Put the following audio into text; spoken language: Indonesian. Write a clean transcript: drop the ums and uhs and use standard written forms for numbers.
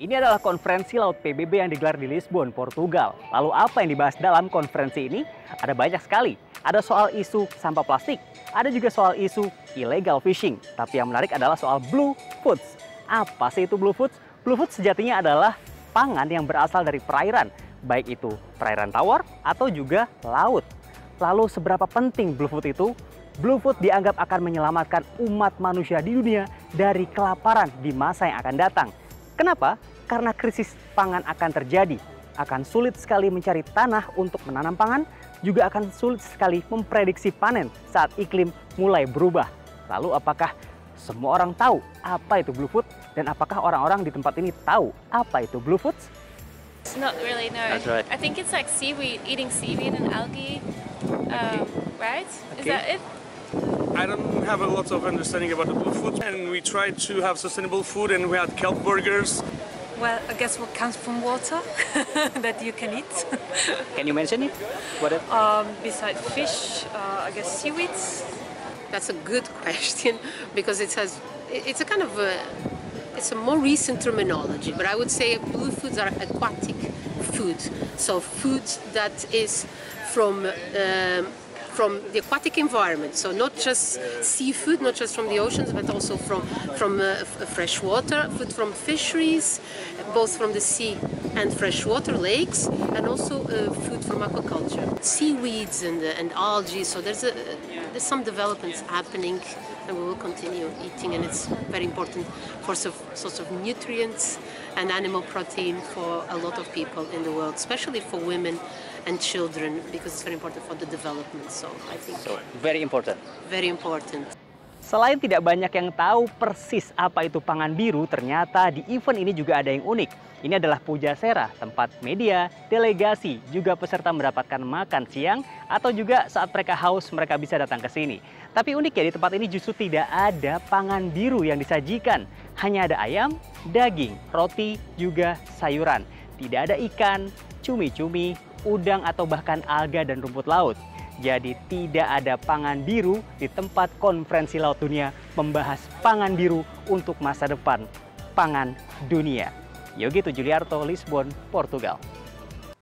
Ini adalah konferensi laut PBB yang digelar di Lisbon, Portugal. Lalu apa yang dibahas dalam konferensi ini? Ada banyak sekali. Ada soal isu sampah plastik, ada juga soal isu illegal fishing. Tapi yang menarik adalah soal Blue Foods. Apa sih itu Blue Foods? Blue Foods sejatinya adalah pangan yang berasal dari perairan, baik itu perairan tawar atau juga laut. Lalu seberapa penting Blue Food itu? Blue Food dianggap akan menyelamatkan umat manusia di dunia dari kelaparan di masa yang akan datang. Kenapa? Karena krisis pangan akan terjadi. Akan sulit sekali mencari tanah untuk menanam pangan, juga akan sulit sekali memprediksi panen saat iklim mulai berubah. Lalu apakah semua orang tahu apa itu Blue Food? Dan apakah orang-orang di tempat ini tahu apa itu Blue Foods? It's not really known. That's right. I think it's like seaweed, eating seaweed and algae, right? Okay. Is that it? I don't have a lot of understanding about the Blue Food, and we try to have sustainable food, and we had kelp burgers. Well, I guess what comes from water that you can eat. Can you mention it? What else? Besides fish, I guess seaweeds. That's a good question because it's a kind of it's a more recent terminology, but I would say Blue Foods are aquatic food, so food that is from the aquatic environment, so not just seafood, not just from the oceans, but also from fresh water, food from fisheries, both from the sea and freshwater lakes, and also food from aquaculture, seaweeds and algae. So there's some developments happening, and we will continue eating, and it's very important for sorts of nutrients and animal protein for a lot of people in the world, especially for women and children, because it's very important for the development. So I think very important. Very important. Selain tidak banyak yang tahu persis apa itu Pangan Biru, ternyata di event ini juga ada yang unik. Ini adalah pujasera, tempat media, delegasi, juga peserta mendapatkan makan siang, atau juga saat mereka haus mereka bisa datang ke sini. Tapi uniknya di tempat ini justru tidak ada Pangan Biru yang disajikan. Hanya ada ayam, daging, roti, juga sayuran. Tidak ada ikan, cumi-cumi, udang, atau bahkan alga dan rumput laut. Jadi tidak ada Pangan Biru di tempat konferensi laut dunia membahas pangan biru untuk masa depan, pangan dunia. Yogi Juliarto, Lisbon, Portugal.